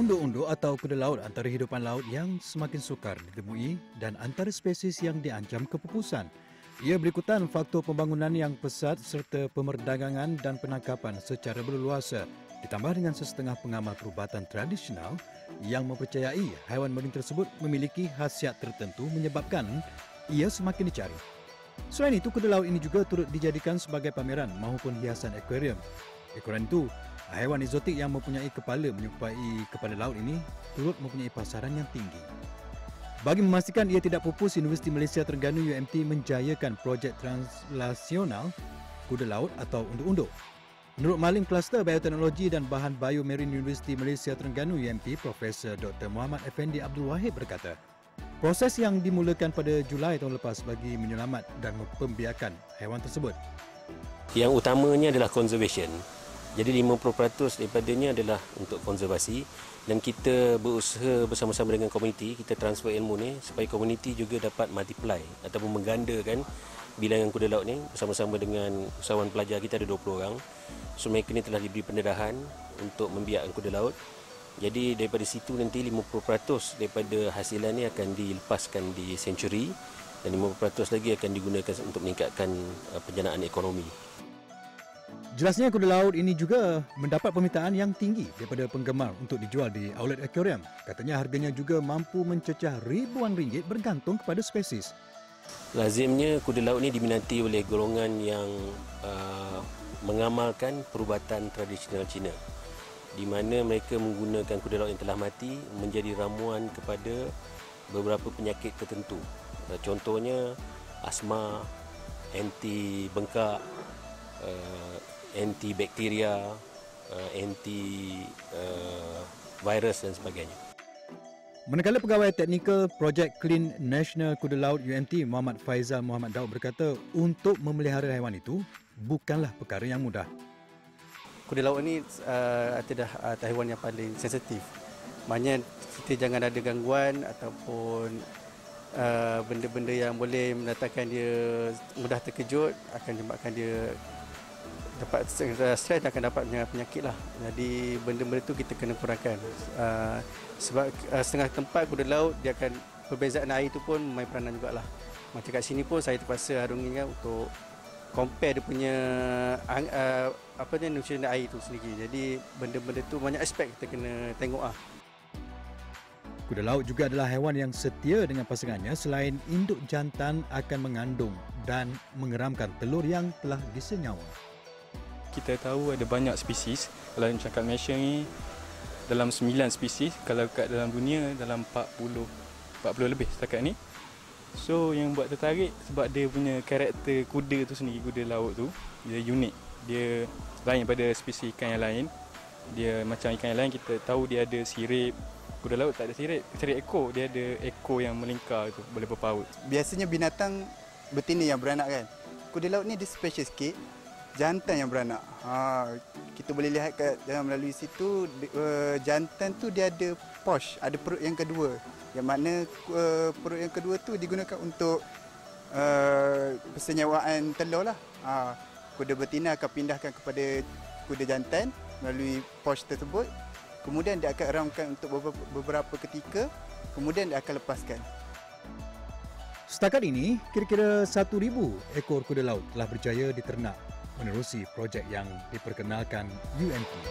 Unduk-unduk atau kuda laut antara hidupan laut yang semakin sukar ditemui dan antara spesies yang diancam kepupusan. Ia berikutan faktor pembangunan yang pesat serta pemerdagangan dan penangkapan secara berleluasa, ditambah dengan sesetengah pengamal perubatan tradisional yang mempercayai haiwan marine tersebut memiliki khasiat tertentu menyebabkan ia semakin dicari. Selain itu, kuda laut ini juga turut dijadikan sebagai pameran maupun hiasan akuarium. Ekoran itu, haiwan eksotik yang mempunyai kepala menyerupai kepala laut ini turut mempunyai pasaran yang tinggi. Bagi memastikan ia tidak pupus, Universiti Malaysia Terengganu UMT menjayakan projek translasional kuda laut atau unduk-unduk. Menurut Malim Kluster Bioteknologi dan Bahan Bio Marine Universiti Malaysia Terengganu UMT, Profesor Dr. Muhammad Effendi Abdul Wahid berkata, proses yang dimulakan pada Julai tahun lepas bagi menyelamat dan membiarkan haiwan tersebut. Yang utamanya adalah conservation. Jadi 50% daripadanya adalah untuk konservasi, dan kita berusaha bersama-sama dengan komuniti, kita transfer ilmu ni supaya komuniti juga dapat multiply ataupun menggandakan bilangan kuda laut ni bersama-sama dengan usahawan pelajar. Kita ada 20 orang. So mereka ni telah diberi pendedahan untuk membiakkan kuda laut. Jadi daripada situ nanti 50% daripada hasilan ni akan dilepaskan di sanctuary dan 50% lagi akan digunakan untuk meningkatkan penjanaan ekonomi. Jelasnya kuda laut ini juga mendapat permintaan yang tinggi daripada penggemar untuk dijual di outlet akuarium. Katanya harganya juga mampu mencecah ribuan ringgit bergantung kepada spesies. Lazimnya kuda laut ini diminati oleh golongan yang mengamalkan perubatan tradisional Cina, di mana mereka menggunakan kuda laut yang telah mati menjadi ramuan kepada beberapa penyakit tertentu. Contohnya asma, anti bengkak, antibakteria, anti virus dan sebagainya. Manakala pegawai teknikal Projek Clean National Kuda Laut UMT Muhammad Faizal Muhammad Daud berkata, untuk memelihara haiwan itu bukanlah perkara yang mudah. Kuda laut ini adalah haiwan yang paling sensitif. Maknanya kita jangan ada gangguan ataupun benda-benda yang boleh mendatangkan dia mudah terkejut akan menyebabkan dia dapat stres, akan dapat penyakit lah. Jadi benda-benda tu kita kena kurangkan. Sebab setengah tempat kuda laut, dia akan perbezaan air tu pun main peranan jugalah. Macam kat sini pun saya terpaksa harunginya untuk compare dia punya nutrien air tu sendiri. Jadi benda-benda tu banyak aspek kita kena tengok lah. Kuda laut juga adalah haiwan yang setia dengan pasangannya. Selain induk, jantan akan mengandung dan mengeramkan telur yang telah disenyawa. Kita tahu ada banyak spesies. Kalau cakap Malaysia ni dalam 9 spesies, kalau kat dalam dunia dalam 40 lebih setakat ni. So yang buat tertarik sebab dia punya karakter kuda tu sendiri, kuda laut tu dia unik. Dia lain daripada spesies ikan yang lain. Dia macam ikan yang lain kita tahu dia ada sirip. Kuda laut tak ada sirip, sirip ekor, dia ada ekor yang melingkar tu, boleh berpaut. Biasanya binatang betina yang beranak kan. Kuda laut ni dia special sikit. Jantan yang beranak. Kita boleh lihat kat melalui situ, jantan tu dia ada pouch, ada perut yang kedua. Yang mana perut yang kedua tu digunakan untuk persenyawaan telur lah. Kuda betina akan pindahkan kepada kuda jantan melalui pouch tersebut. Kemudian dia akan eramkan untuk beberapa ketika, kemudian dia akan lepaskan. Setakat ini, kira-kira 1,000 ekor kuda laut telah berjaya diternak menerusi projek yang diperkenalkan UMT.